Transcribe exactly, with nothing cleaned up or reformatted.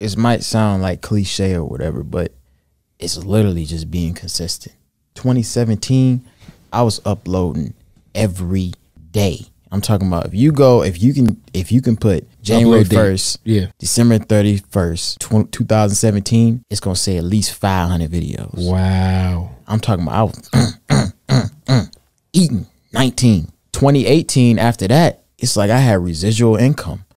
it might sound like cliche or whatever, but it's literally just being consistent. twenty seventeen, I was uploading every day. I'm talking about if you go, if you can, if you can put January first, yeah, December thirty-first, twenty seventeen, it's going to say at least five hundred videos. Wow. I'm talking about, I was uh, uh, uh, eating nineteen. twenty eighteen, after that, it's like I had residual income.